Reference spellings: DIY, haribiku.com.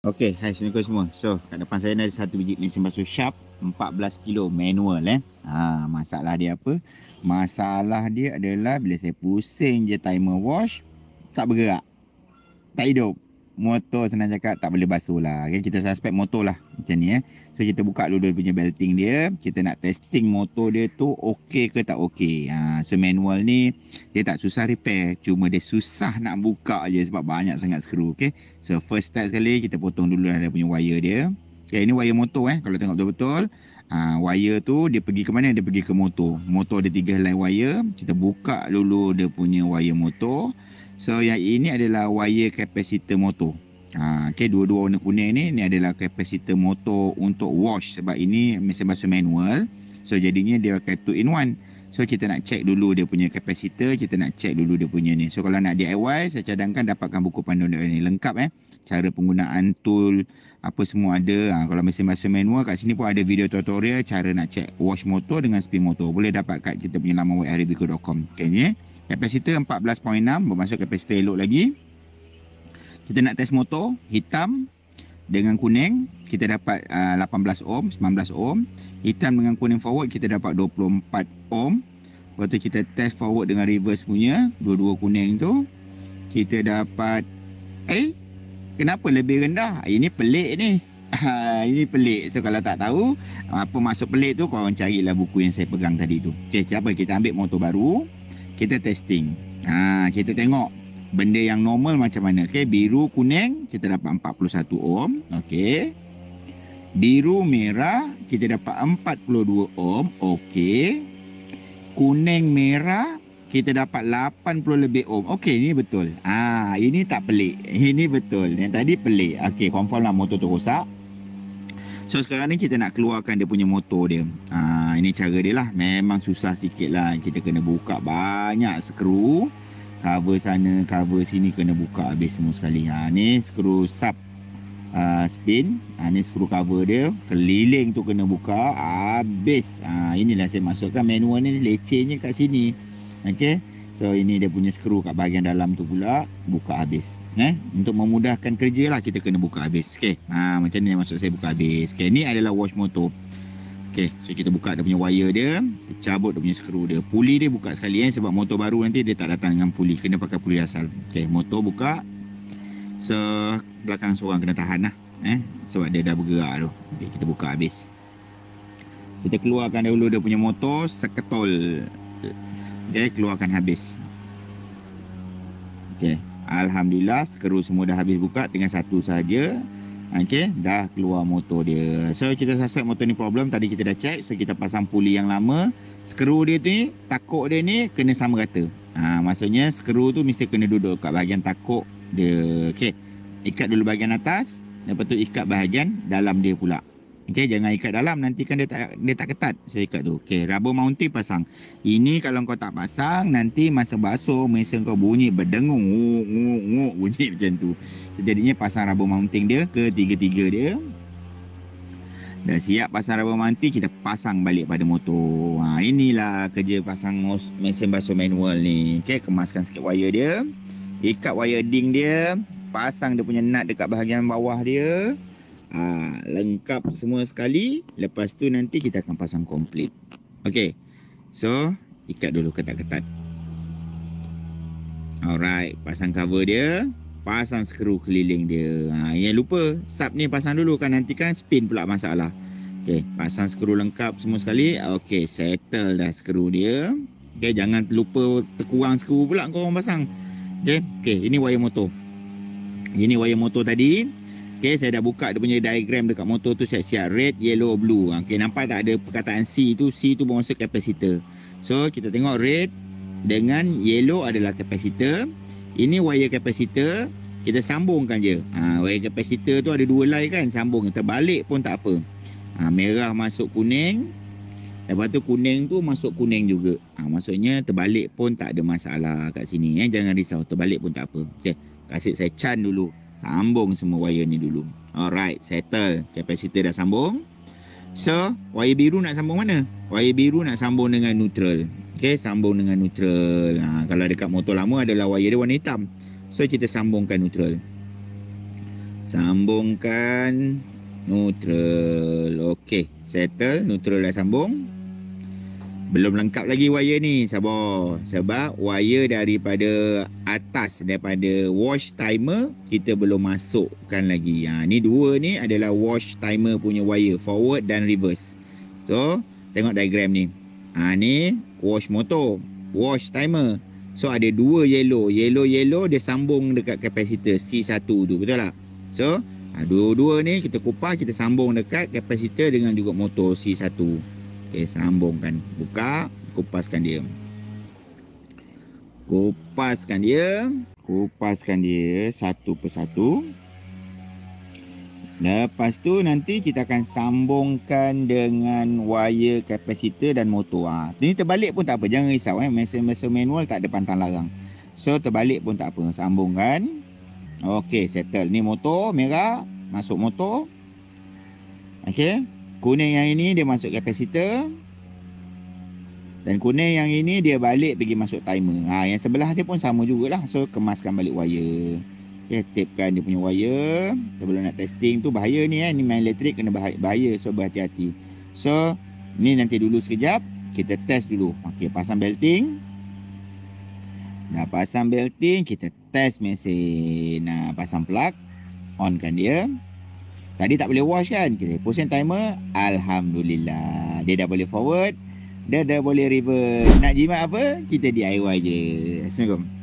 Ok, hai Assalamualaikum semua. So, kat depan saya ni ada satu biji mesin basuh Sharp 14 kilo, manual masalah dia apa? Masalah dia adalah bila saya pusing je timer wash, tak bergerak, tak hidup. Motor senang cakap tak boleh basuh lah, okay? Kita suspect motor lah macam ni. So, kita buka dulu punya belting dia. Kita nak testing motor dia tu ok ke tak ok. So, manual ni dia tak susah repair, cuma dia susah nak buka je sebab banyak sangat skru, okay? So, first step sekali kita potong dulu lah dia punya wire dia, okay. Ini wire motor kalau tengok betul-betul. Wire tu dia pergi ke mana? Dia pergi ke motor. Motor ada 3 helai wire. Kita buka dulu dia punya wire motor. So, yang ini adalah wire kapasitor motor. Okay, dua-dua warna kuning ni, ni adalah kapasitor motor untuk wash. Sebab ini mesin basuh manual. So, jadinya dia akan 2 in 1. So, kita nak check dulu dia punya kapasitor. Kita nak check dulu dia punya ni. So, kalau nak DIY, saya cadangkan dapatkan buku panduan ni. Lengkap cara penggunaan tool, apa semua ada. Kalau mesin basuh manual, kat sini pun ada video tutorial cara nak check wash motor dengan spin motor. Boleh dapat kat kita punya laman web haribiku.com. Okay, ni kapasitor 14.6, bermaksud kapasitor elok lagi. Kita nak test motor, hitam dengan kuning, kita dapat 18 ohm, 19 ohm. Hitam dengan kuning forward, kita dapat 24 ohm. Lepas tu kita test forward dengan reverse punya, dua-dua kuning tu, kita dapat, kenapa lebih rendah? Ini pelik ni. Ini pelik. So, kalau tak tahu apa maksud pelik tu, korang carilah buku yang saya pegang tadi tu. Okay, apa? Kita ambil motor baru, kita testing. Kita tengok benda yang normal macam mana. Okey, biru kuning kita dapat 41 ohm. Okey. Biru merah kita dapat 42 ohm. Okey. Kuning merah kita dapat 80 lebih ohm. Okey, ini betul. Ini tak pelik. Ini betul. Yang tadi pelik. Okey, confirm lah motor tu rosak. So, sekarang ni kita nak keluarkan dia punya motor dia. Ini cara dia lah. Memang susah sikit lah. Kita kena buka banyak skru. Cover sana, cover sini, kena buka habis semua sekali. Ni skru sub spin. Ni skru cover dia. Keliling tu kena buka habis. Inilah saya masukkan manual ni, lecehnya kat sini. Okey. So, ini dia punya skru kat bahagian dalam tu pula. Buka habis. Untuk memudahkan kerja lah, kita kena buka habis. Okey. Macam ni maksud saya buka habis. Okey, ni adalah wash motor. Okey, so kita buka dia punya wire dia, cabut dia punya skru dia. Puli dia buka sekali sebab motor baru nanti dia tak datang dengan puli. Kena pakai puli asal. Okey, motor buka. So, belakang seorang kena tahan lah. Sebab dia dah bergerak tu. Okey, kita buka habis. Kita keluarkan dahulu dia punya motor seketol. Okey, keluarkan habis. Okey. Alhamdulillah, skru semua dah habis buka, tinggal satu sahaja. Okey, dah keluar motor dia. So, kita suspect motor ni problem, tadi kita dah check. So, kita pasang puli yang lama. Skru dia tu ni, takuk dia ni kena sama rata. Maksudnya skru tu mesti kena duduk kat bahagian takuk dia. Okey. Ikat dulu bahagian atas, lepas tu ikat bahagian dalam dia pula. Okey, jangan ikat dalam, nanti kan dia tak ketat. So, ikat tu. Okey, rubber mounting pasang. Ini kalau kau tak pasang, nanti masa basuh mesin kau bunyi berdengung, nguk-nguk bunyi macam tu. So, jadinya pasang rubber mounting dia ke tiga-tiga dia. Dah siap pasang rubber mounting, kita pasang balik pada motor. Inilah kerja pasang mesin basuh manual ni. Okey, kemaskan sikit wire dia, ikat wire ding dia, pasang dia punya nut dekat bahagian bawah dia. Lengkap semua sekali. Lepas tu nanti kita akan pasang komplit. Okey. So, ikat dulu ketat-ketat. Alright, pasang cover dia, pasang skru keliling dia. Jangan lupa sub ni pasang dulu, kan nanti kan spin pula masalah. Okey, pasang skru lengkap semua sekali. Okey, settle dah skru dia. Okey, jangan lupa terkurang skru pula korang pasang. Okey. Okey, ini wire motor. Ini wire motor tadi. Okey, saya dah buka dia punya diagram dekat motor tu, siap-siap red, yellow, blue. Okey, nampak tak ada perkataan C tu? C tu bermaksud kapasitor. So, kita tengok red dengan yellow adalah kapasitor. Ini wire kapasitor, kita sambungkan je. Wire kapasitor tu ada 2 helai kan, sambung. Terbalik pun tak apa. Merah masuk kuning, lepas tu kuning tu masuk kuning juga. Maksudnya terbalik pun tak ada masalah kat sini. Jangan risau, terbalik pun tak apa. Okey, kasih saya can dulu. Sambung semua wire ni dulu. Alright, settle. Kapasitor dah sambung. So, wire biru nak sambung mana? Wire biru nak sambung dengan neutral. Okay, sambung dengan neutral. Kalau dekat motor lama adalah wire dia warna hitam. So, kita sambungkan neutral. Sambungkan neutral. Okey, settle. Neutral dah sambung. Belum lengkap lagi wire ni, sabar. Sebab wire daripada atas, daripada wash timer, kita belum masukkan lagi. Ni dua ni adalah wash timer punya wire, forward dan reverse. So, tengok diagram ni. Ni wash motor, wash timer. So, ada dua yellow. Yellow dia sambung dekat kapasitor C1 tu, betul tak? So, dua-dua ni kita kupas, kita sambung dekat kapasitor dengan juga motor C1. Okey, sambungkan. Buka, kupaskan dia. Kupaskan dia. Kupaskan dia satu persatu. Lepas tu nanti kita akan sambungkan dengan wire kapasitor dan motor. Ini terbalik pun tak apa. Jangan risau. Mesin-mesin manual tak ada pantang larang. So terbalik pun tak apa. Sambungkan. Okey, settle. Ni motor merah. Masuk motor. Okey. Kuning yang ini dia masuk kapasitor. Dan kuning yang ini dia balik pergi masuk timer. Yang sebelah dia pun sama jugalah. So kemaskan balik wire. Okay, tapekan dia punya wire. Sebelum nak testing tu bahaya ni . Ni main elektrik kena bahaya. So berhati-hati. So ni nanti dulu sekejap. Kita test dulu. Okey, pasang belting. Dah pasang belting. Kita test mesin. Pasang plug. On kan dia. Tadi tak boleh wash kan. Kita pusing timer. Alhamdulillah. Dia dah boleh forward. Dia dah boleh reverse. Nak jimat apa? Kita DIY je. Assalamualaikum.